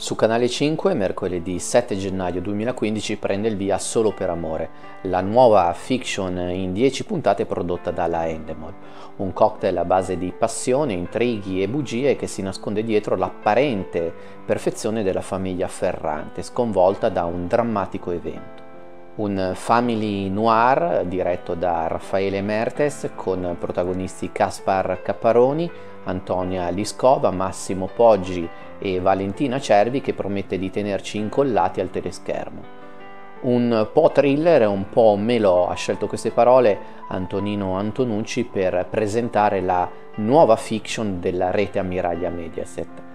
Su Canale 5, mercoledì 7 gennaio 2015, prende il via Solo per amore, la nuova fiction in 10 puntate prodotta dalla Endemol. Un cocktail a base di passione, intrighi e bugie che si nasconde dietro l'apparente perfezione della famiglia Ferrante, sconvolta da un drammatico evento. Un family noir diretto da Raffaele Mertes con protagonisti Kaspar Capparoni, Antonia Liskova, Massimo Poggi e Valentina Cervi, che promette di tenerci incollati al teleschermo. Un po' thriller e un po' melò, ha scelto queste parole Antonino Antonucci per presentare la nuova fiction della rete ammiraglia Mediaset.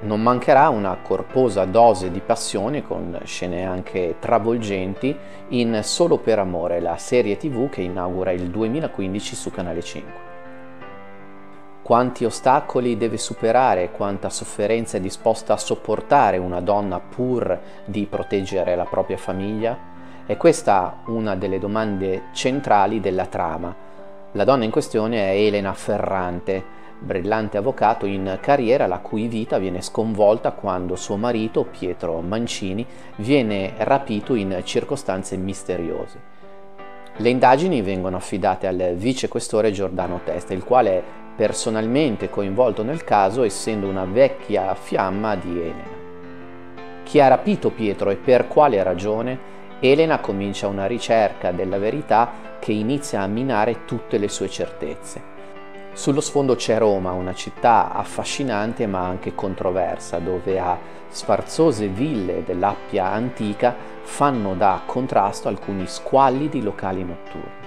Non mancherà una corposa dose di passione con scene anche travolgenti in Solo per amore, la serie TV che inaugura il 2015 su Canale 5. Quanti ostacoli deve superare, quanta sofferenza è disposta a sopportare una donna pur di proteggere la propria famiglia? È questa una delle domande centrali della trama. La donna in questione è Elena Ferrante, brillante avvocato in carriera, la cui vita viene sconvolta quando suo marito, Pietro Mancini, viene rapito in circostanze misteriose. Le indagini vengono affidate al vicequestore Giordano Testa, il quale è personalmente coinvolto nel caso, essendo una vecchia fiamma di Elena. Chi ha rapito Pietro e per quale ragione? Elena comincia una ricerca della verità che inizia a minare tutte le sue certezze. Sullo sfondo c'è Roma, una città affascinante ma anche controversa, dove a sfarzose ville dell'Appia antica fanno da contrasto alcuni squallidi locali notturni.